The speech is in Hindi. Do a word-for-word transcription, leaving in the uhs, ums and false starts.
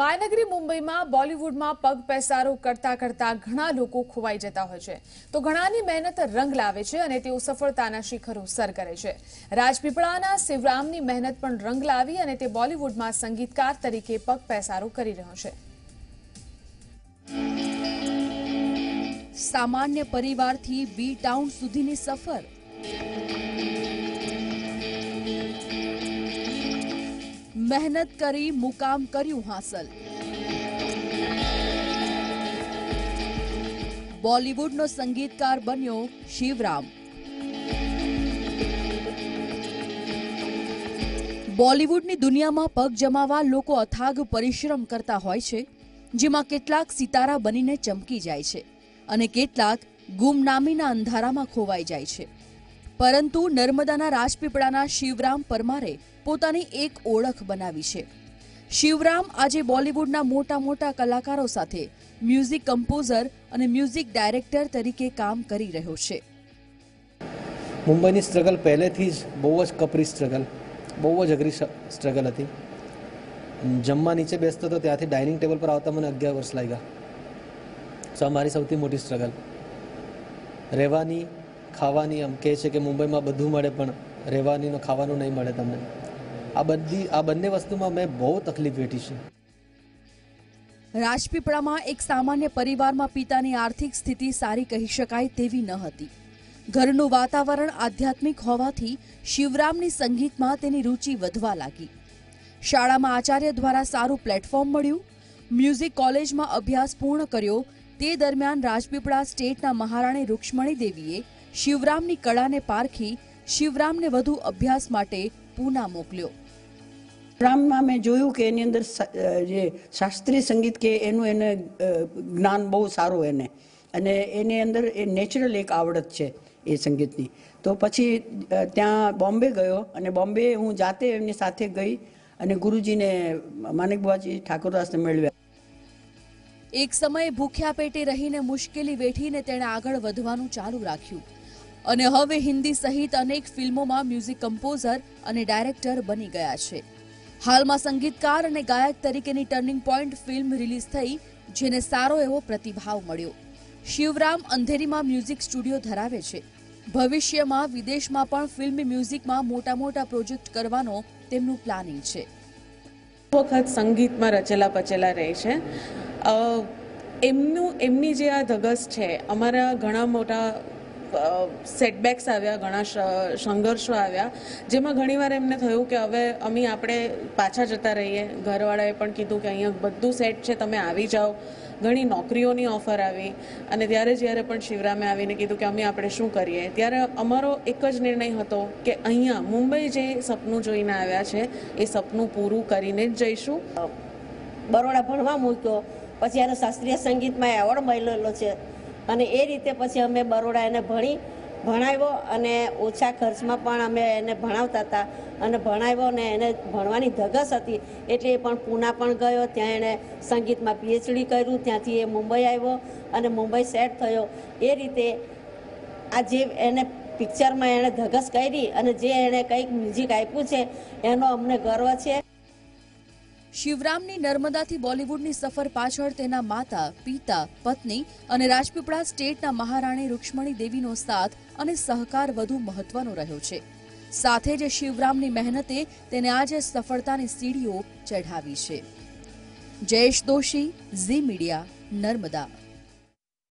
માયનગરી મુંબઈમાં બોલિવૂડમાં પગ પેસારો કરતા કરતા ઘણા લોકો ખોવાઈ જતા હોય છે તો ઘણાની મહેનત રંગ લાવે છે અને તેઓ સફળતાના શિખરો સર કરે છે। રાજપીપળાના શિવરામની મહેનત પણ રંગ લાવી અને તે બોલિવૂડમાં સંગીતકાર તરીકે પગ પેસારો કરી રહ્યો છે। સામાન્ય પરિવારથી બી ટાઉન સુધીની સફર मेहनत करी मुकाम करू हासिल। बॉलीवूड नो संगीतकार बन्यो शिवराम। बॉलीवूड नी दुनिया में पग जमावा लोको अथाग परिश्रम करता होय छे, जेमां केटलाक सितारा बनीने चमकी जाय छे अने केटलाक गुमनामीना अंधारामां खोवाई जाय छे। परंतु नर्मदाना राजपीपळाना शिवराम परमारे પોતાની એક ઓળખ બનાવી છે। શિવરામ આજે બોલિવૂડના મોટા મોટા કલાકારો સાથે મ્યુઝિક કમ્પોઝર અને મ્યુઝિક ડાયરેક્ટર તરીકે કામ કરી રહ્યો છે। મુંબઈની સ્ટ્રગલ પહેલેથી જ બહુ જ કપરી સ્ટ્રગલ, બહુ જ અઘરી સ્ટ્રગલ હતી। જમવા નીચે બેસતો તો ત્યાંથી ડાઇનિંગ ટેબલ પર આવતા મને અગિયાર વર્ષ લાગ્યા। સો અમારી સૌથી મોટી સ્ટ્રગલ રહેવાની, ખાવાની। આમ કહે છે કે મુંબઈમાં બધું મળે પણ રહેવાનું ને ખાવાનું નહીં મળે તમને। आ बदी आ बन्ने वस्तु में मैं बहुत तकलीफ वेठी छे। राजपीपळा में एक सामान्य परिवार में पिता की आर्थिक स्थिति सारी कही शकाय तेवी न हती। घरनु वातावरण आध्यात्मिक होवाथी शिवरामनी संगीत में तेनी रुचि वधवा लागी। शाला में आचार्य द्वारा सारू प्लेटफॉर्म मळ्यु। म्यूजिक कॉलेज में अभ्यास पूर्ण कर्यो ते दरमियान राजपीपळा स्टेटना महाराणी रुक्ष्मणी देवीए शिवरामनी कळाने पारखी शिवरामने वधु अभ्यास माटे पूना मोकल्यो। शास्त्रीय संगीत के ज्ञान बहुत सारो है ने एने अंदर नेचरल एक आवड़त छे ए संगीतनी। तो पछी त्यां बॉम्बे गयो अने बॉम्बे हूँ जाते एमनी साथे गई अने गुरुजी ने माणिकभाई ठाकोरदासने मेळव्या। एक समय भूख्या पेटे रहीने मुश्केली वेठीने तेणे आगळ वधवानुं चालू राख्युं अने हवे हिंदी सहित अनेक फिल्मों में म्यूजिक कम्पोजर अने डायरेक्टर बनी गया छे। हाल में संगीतकार अने गायक तरीके नी टर्निंग पॉइंट फिल्म रिलीज थई जेने सारो एवो प्रतिभाव मळ्यो। शिवराम अंधेरी में म्यूजिक स्टूडियो धरावे छे। भविष्य में विदेश में पण फिल्मी म्यूजिक में मोटा मोटा प्रोजेक्ट करवानो तेमनुं प्लानिंग छे। वखत संगीत में रचेला पचेला रहे छे। एमनुं एमनी जे आ धगस छे। अमारा घणा मोटा सेटबेक्स आव्या, घणा संघर्षो आव्या, जेमां घणीवार एमने थयुं के हवे अमी आपणे पाछा जता रहीए। घरवाळाए पण कीधुं के अहींया बधुं सेट छे, तमे आवी जाओ। घणी नोकरीओनी ऑफर आवी अने त्यारे ज्यारे पण शिवरामे आवीने कीधुं के अमे आपणे शुं करीए, त्यारे अमारो एक ज निर्णय हतो के अहींया मुंबई जे सपनुं जोईने आव्या छे ए सपनुं पूरुं करीने ज जईशुं। बरोडा भणवा मूक्यो, पछी आने शास्त्रीय संगीतमां एवोर्ड मळेलो छे अने ए रीते पछी अमे बरोड़ा एने भणी भणाव्यो अने ओछा खर्चमां पण अमे एने भणावता हता अने भणाव्यो ने एने भणवानी धगस हती एटले ए पण पूना पण गयो। त्यां एणे संगीतमां पीएचडी कर्युं, त्यांथी ए मुंबई आव्यो अने मुंबई सेट थयो। ए रीते आ जे एने पिक्चरमां एणे धगस करी अने जे एणे कंईक म्यूजिक आप्युं छे एनो अमने गर्व छे। शिवरामनी नर्मदाथी बॉलीवूडनी सफर पाछळ तेना माता, पिता, पत्नी अने राजपीपळा स्टेटना महाराणी रुक्ष्मणी देवीनो साथ अने सहकार वधु महत्वनो रह्यो छे। साथे जे शिवरामनी मेहनते तेने आज सफळतानी सीढ़ीओ चढ़ावी छे। Jayesh Doshi, Zee media, Narmada.